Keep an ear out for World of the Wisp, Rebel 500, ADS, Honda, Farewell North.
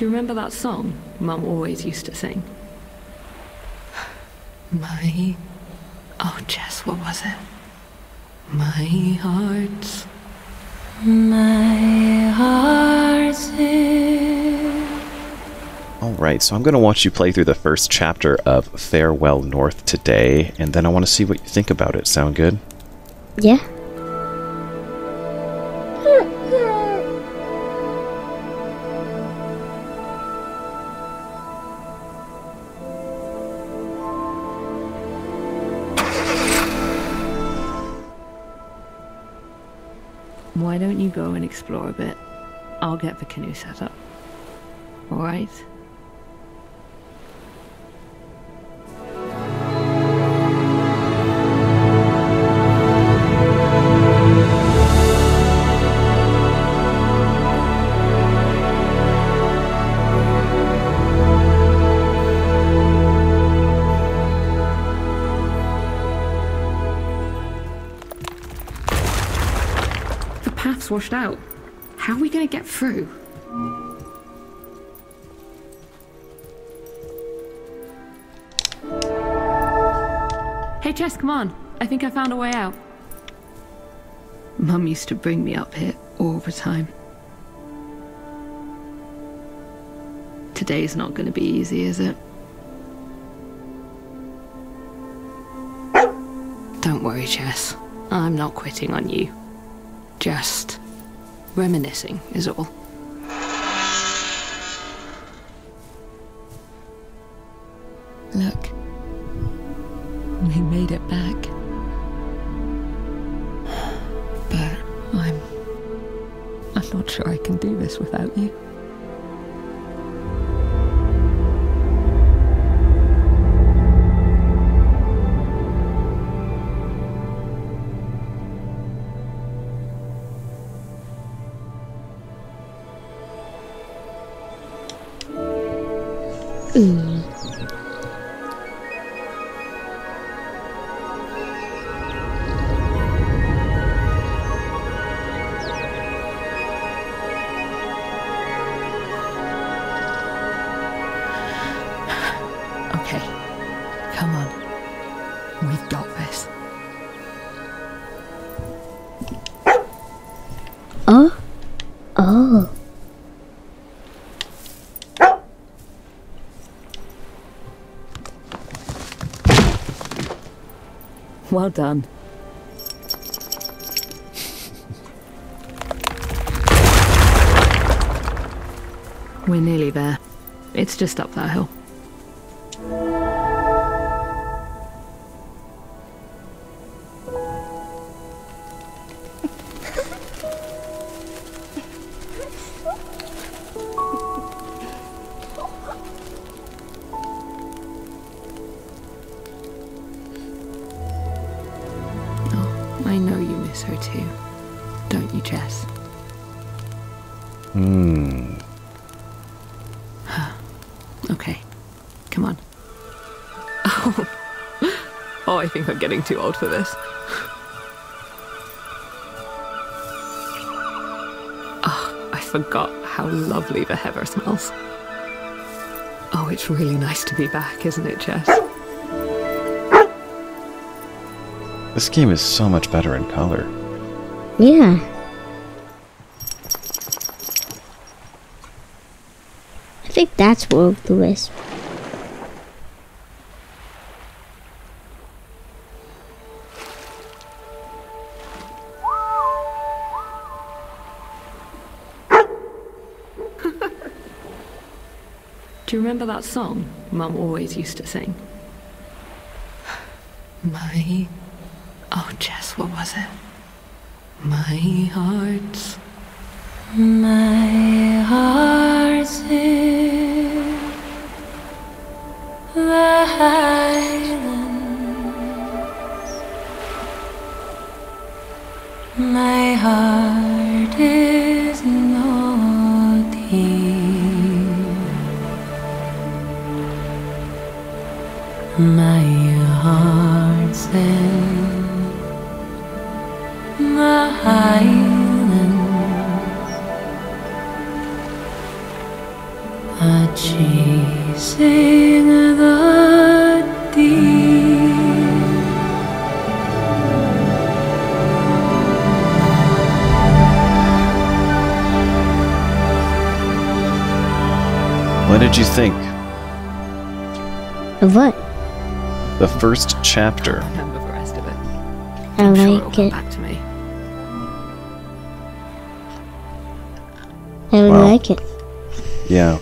Do you remember that song Mum always used to sing? My... oh, Jess, what was it? My heart's in... Alright, so I'm going to watch you play through the first chapter of Farewell North today, and then I want to see what you think about it. Sound good? Yeah. Why don't you go and explore a bit? I'll get the canoe set up. All right? Washed out. How are we going to get through? Hey Jess, come on. I think I found a way out. Mum used to bring me up here all the time. Today's not going to be easy, is it? Don't worry, Jess. I'm not quitting on you. Just reminiscing is all. Look, we made it back. But I'm not sure I can do this without you. Okay, come on. We've got this. Oh. Well done. We're nearly there. It's just up that hill. I know you miss her too, don't you, Jess? Okay, come on. Oh, I think I'm getting too old for this. Oh, I forgot how lovely the heather smells. Oh, it's really nice to be back, isn't it, Jess? This game is so much better in color. Yeah. I think that's World of the Wisp. Do you remember that song Mum always used to sing? Oh, Jess, what was it? My heart's in the highlands. My heart is not here. My heart's in the highlands. chasing the deep. What did you think? Of what? The first chapter. I remember the rest of it. I'm sure it'll come back to me. I would like it. Yeah.